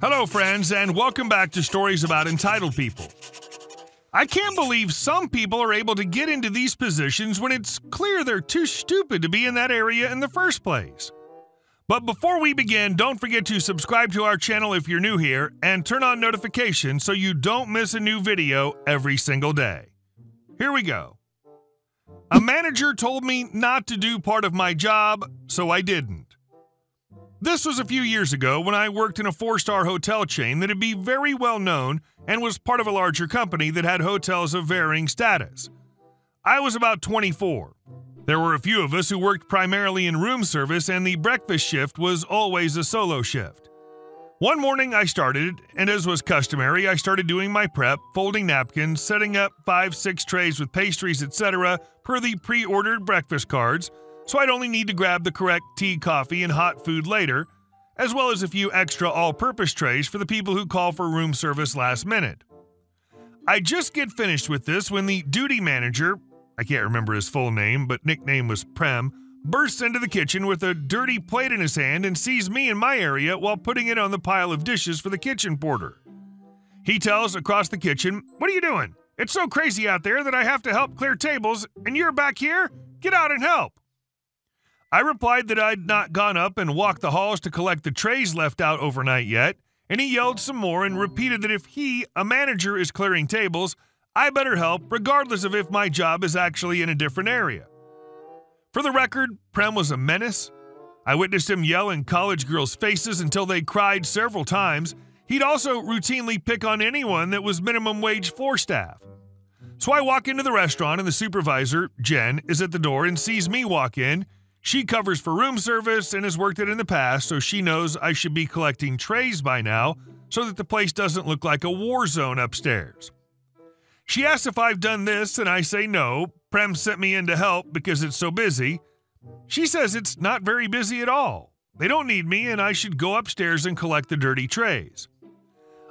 Hello, friends, and welcome back to Stories About Entitled People. I can't believe some people are able to get into these positions when it's clear they're too stupid to be in that area in the first place. But before we begin, don't forget to subscribe to our channel if you're new here and turn on notifications so you don't miss a new video every single day. Here we go. A manager told me not to do part of my job, so I didn't. This was a few years ago when I worked in a four-star hotel chain that had been very well known and was part of a larger company that had hotels of varying status. I was about 24. There were a few of us who worked primarily in room service, and the breakfast shift was always a solo shift. One morning I started, and as was customary, I started doing my prep, folding napkins, setting up 5-6 trays with pastries, etc. per the pre-ordered breakfast cards, so I'd only need to grab the correct tea, coffee, and hot food later, as well as a few extra all-purpose trays for the people who call for room service last minute. I just get finished with this when the duty manager, I can't remember his full name, but nickname was Prem, bursts into the kitchen with a dirty plate in his hand and sees me in my area while putting it on the pile of dishes for the kitchen porter. He tells across the kitchen, "What are you doing? It's so crazy out there that I have to help clear tables, and you're back here? Get out and help!" I replied that I'd not gone up and walked the halls to collect the trays left out overnight yet, and he yelled some more and repeated that if he, a manager, is clearing tables, I better help regardless of if my job is actually in a different area. For the record, Prem was a menace. I witnessed him yell in college girls' faces until they cried several times. He'd also routinely pick on anyone that was minimum wage floor staff. So I walk into the restaurant and the supervisor, Jen, is at the door and sees me walk in. She covers for room service and has worked it in the past, so she knows I should be collecting trays by now so that the place doesn't look like a war zone upstairs. She asks if I've done this, and I say no. Prem sent me in to help because it's so busy. She says it's not very busy at all. They don't need me, and I should go upstairs and collect the dirty trays.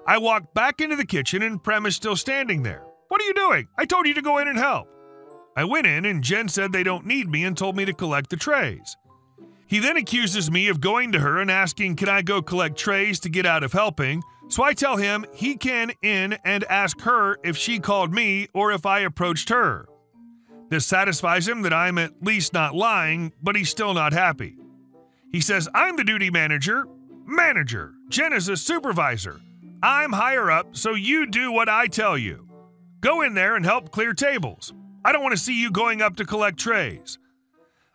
I walk back into the kitchen, and Prem is still standing there. "What are you doing? I told you to go in and help." I went in, and Jen said they don't need me and told me to collect the trays. He then accuses me of going to her and asking can I go collect trays to get out of helping, so I tell him he can in and ask her if she called me or if I approached her. This satisfies him that I'm at least not lying, but he's still not happy. He says, "I'm the duty manager. Jen is a supervisor. I'm higher up, so you do what I tell you. Go in there and help clear tables. I don't want to see you going up to collect trays."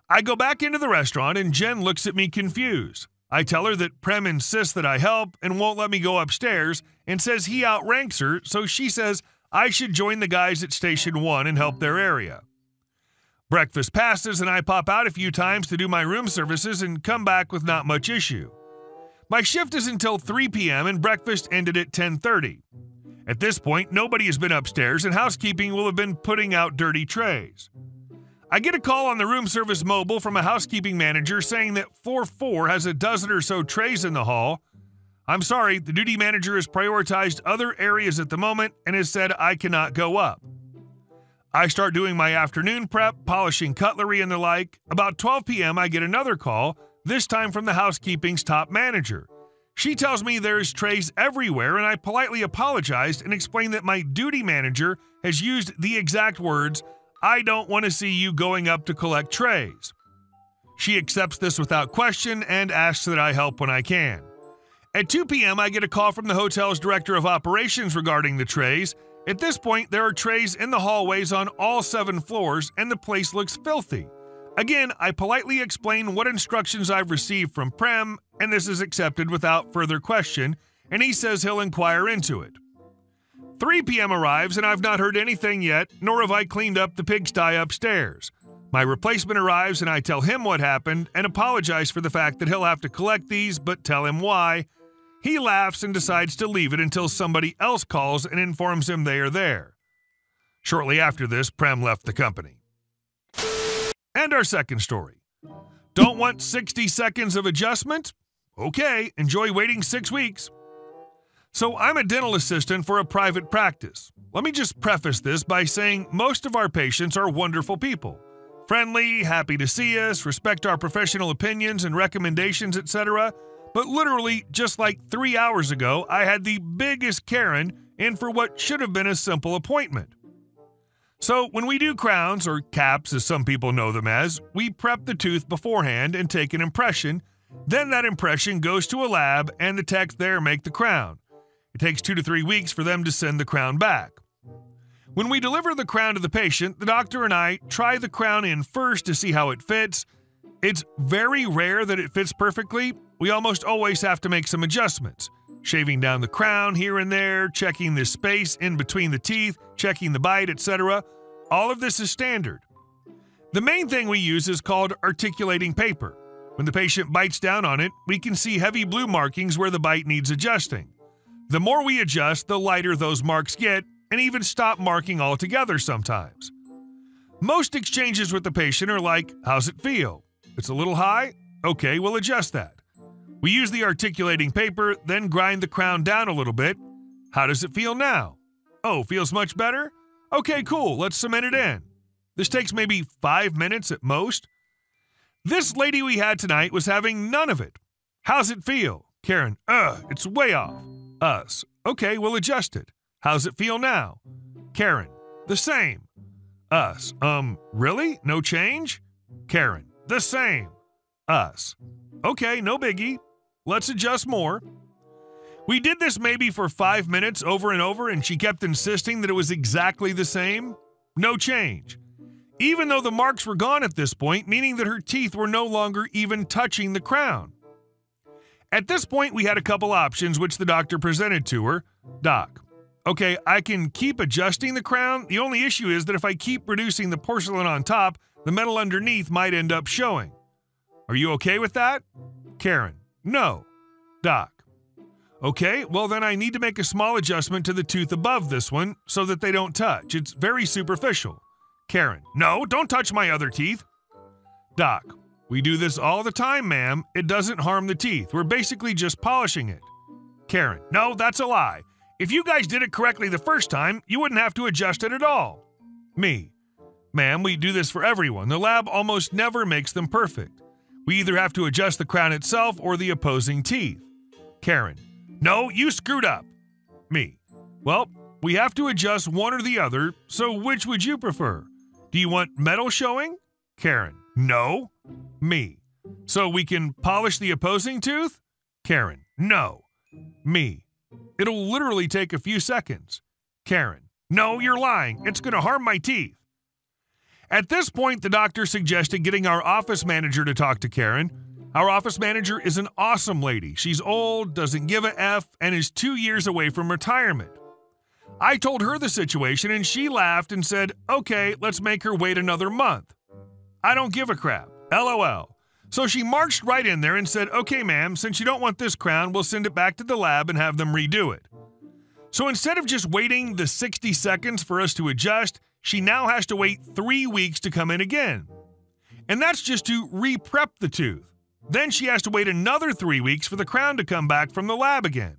I go back into the restaurant and Jen looks at me confused. I tell her that Prem insists that I help and won't let me go upstairs and says he outranks her, so she says I should join the guys at Station 1 and help their area. Breakfast passes and I pop out a few times to do my room services and come back with not much issue. My shift is until 3 p.m. and breakfast ended at 10:30. At this point, nobody has been upstairs, and housekeeping will have been putting out dirty trays. I get a call on the room service mobile from a housekeeping manager saying that floor 4 has a dozen or so trays in the hall. "I'm sorry, the duty manager has prioritized other areas at the moment and has said I cannot go up." I start doing my afternoon prep, polishing cutlery and the like. About 12 p.m., I get another call, this time from the housekeeping's top manager. She tells me there's trays everywhere, and I politely apologized and explained that my duty manager has used the exact words, "I don't want to see you going up to collect trays." She accepts this without question and asks that I help when I can. At 2 p.m., I get a call from the hotel's director of operations regarding the trays. At this point, there are trays in the hallways on all 7 floors, and the place looks filthy. Again, I politely explain what instructions I've received from Prem, and this is accepted without further question, and he says he'll inquire into it. 3 p.m. arrives, and I've not heard anything yet, nor have I cleaned up the pigsty upstairs. My replacement arrives, and I tell him what happened and apologize for the fact that he'll have to collect these, but tell him why. He laughs and decides to leave it until somebody else calls and informs him they are there. Shortly after this, Prem left the company. And our second story. Don't want 60 seconds of adjustment? Okay, enjoy waiting 6 weeks. So I'm a dental assistant for a private practice. Let me just preface this by saying most of our patients are wonderful people. Friendly, happy to see us, respect our professional opinions and recommendations, etc. But literally, just like 3 hours ago, I had the biggest Karen in for what should have been a simple appointment. So when we do crowns, or caps as some people know them as, we prep the tooth beforehand and take an impression. Then that impression goes to a lab and the techs there make the crown. It takes 2 to 3 weeks for them to send the crown back. When we deliver the crown to the patient, the doctor and I try the crown in first to see how it fits. It's very rare that it fits perfectly. We almost always have to make some adjustments. Shaving down the crown here and there, checking the space in between the teeth, checking the bite, etc. All of this is standard. The main thing we use is called articulating paper. When the patient bites down on it, we can see heavy blue markings where the bite needs adjusting. The more we adjust, the lighter those marks get, and even stop marking altogether sometimes. Most exchanges with the patient are like, how's it feel? It's a little high? Okay, we'll adjust that. We use the articulating paper, then grind the crown down a little bit. How does it feel now? Oh, feels much better? Okay, cool, let's cement it in. This takes maybe 5 minutes at most. This lady we had tonight was having none of it. How's it feel? Karen, it's way off. Us, okay, we'll adjust it. How's it feel now? Karen, the same. Us, really? No change? Karen, the same. Us, okay, no biggie. Let's adjust more. We did this maybe for 5 minutes over and over, and she kept insisting that it was exactly the same. No change. Even though the marks were gone at this point, meaning that her teeth were no longer even touching the crown. At this point, we had a couple options which the doctor presented to her. Doc, okay, I can keep adjusting the crown. The only issue is that if I keep reducing the porcelain on top, the metal underneath might end up showing. Are you okay with that? Karen, no. Doc, okay, well then I need to make a small adjustment to the tooth above this one so that they don't touch. It's very superficial. Karen, no, don't touch my other teeth. Doc, we do this all the time, ma'am. It doesn't harm the teeth. We're basically just polishing it. Karen, no, that's a lie. If you guys did it correctly the first time, you wouldn't have to adjust it at all. Me, ma'am, we do this for everyone. The lab almost never makes them perfect. We either have to adjust the crown itself or the opposing teeth. Karen, no, you screwed up. Me, well, we have to adjust one or the other, so which would you prefer? Do you want metal showing? Karen, no. Me, so we can polish the opposing tooth? Karen, no. Me, it'll literally take a few seconds. Karen, no, you're lying. It's going to harm my teeth. At this point, the doctor suggested getting our office manager to talk to Karen. Our office manager is an awesome lady. She's old, doesn't give a F, and is 2 years away from retirement. I told her the situation, and she laughed and said, okay, let's make her wait another month. I don't give a crap, LOL. So she marched right in there and said, okay, ma'am, since you don't want this crown, we'll send it back to the lab and have them redo it. So instead of just waiting the 60 seconds for us to adjust, she now has to wait 3 weeks to come in again. And that's just to re-prep the tooth. Then she has to wait another 3 weeks for the crown to come back from the lab again.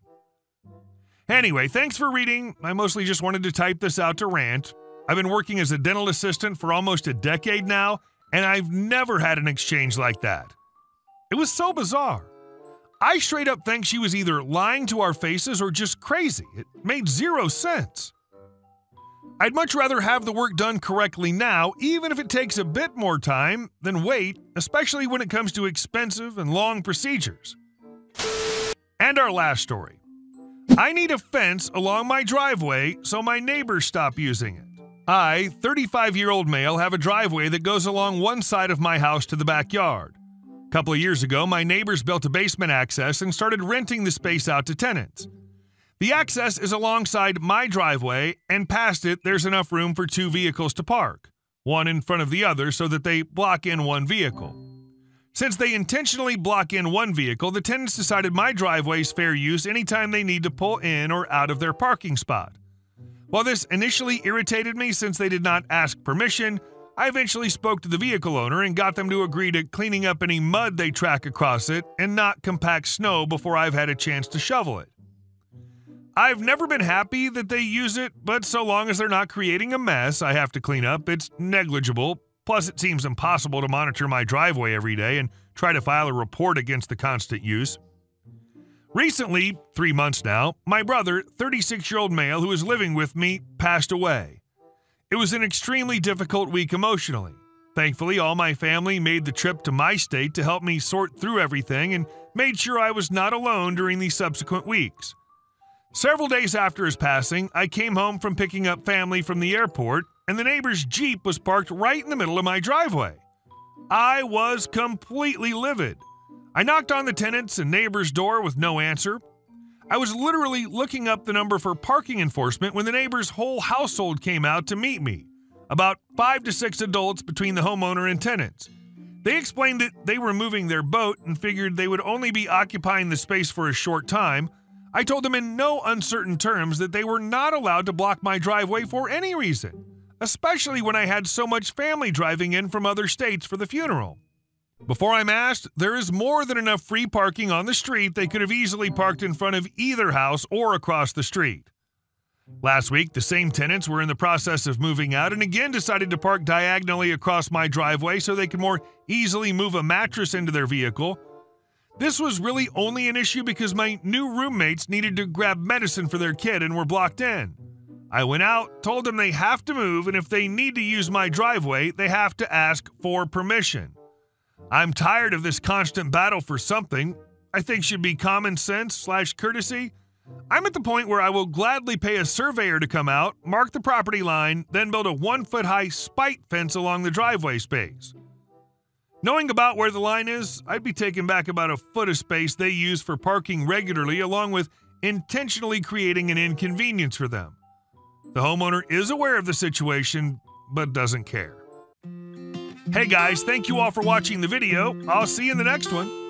Anyway, thanks for reading. I mostly just wanted to type this out to rant. I've been working as a dental assistant for almost a decade now, and I've never had an exchange like that. It was so bizarre. I straight up think she was either lying to our faces or just crazy. It made zero sense. I'd much rather have the work done correctly now, even if it takes a bit more time, than wait, especially when it comes to expensive and long procedures. And our last story. I need a fence along my driveway so my neighbors stop using it. I, 35-year-old male, have a driveway that goes along one side of my house to the backyard. A couple of years ago, my neighbors built a basement access and started renting the space out to tenants. The access is alongside my driveway, and past it there's enough room for 2 vehicles to park, one in front of the other so that they block in 1 vehicle. Since they intentionally block in 1 vehicle, the tenants decided my driveway's fair use anytime they need to pull in or out of their parking spot. While this initially irritated me since they did not ask permission, I eventually spoke to the vehicle owner and got them to agree to cleaning up any mud they track across it and not compact snow before I've had a chance to shovel it. I've never been happy that they use it, but so long as they're not creating a mess I have to clean up, it's negligible. Plus, it seems impossible to monitor my driveway every day and try to file a report against the constant use. Recently, 3 months now, my brother, 36-year-old male who was living with me, passed away. It was an extremely difficult week emotionally. Thankfully, all my family made the trip to my state to help me sort through everything and made sure I was not alone during the subsequent weeks. Several days after his passing, I came home from picking up family from the airport, and the neighbor's Jeep was parked right in the middle of my driveway. I was completely livid. I knocked on the tenant's and neighbor's door with no answer. I was literally looking up the number for parking enforcement when the neighbor's whole household came out to meet me, about 5 to 6 adults between the homeowner and tenants. They explained that they were moving their boat and figured they would only be occupying the space for a short time. I told them in no uncertain terms that they were not allowed to block my driveway for any reason, especially when I had so much family driving in from other states for the funeral. Before I'm asked, there is more than enough free parking on the street. They could have easily parked in front of either house or across the street. Last week, the same tenants were in the process of moving out and again decided to park diagonally across my driveway so they could more easily move a mattress into their vehicle. This was really only an issue because my new roommates needed to grab medicine for their kid and were blocked in. I went out, told them they have to move, and if they need to use my driveway, they have to ask for permission. I'm tired of this constant battle for something I think should be common sense / courtesy. I'm at the point where I will gladly pay a surveyor to come out, mark the property line, then build a 1-foot-high spite fence along the driveway space. Knowing about where the line is, I'd be taking back about a foot of space they use for parking regularly, along with intentionally creating an inconvenience for them. The homeowner is aware of the situation, but doesn't care. Hey guys, thank you all for watching the video. I'll see you in the next one.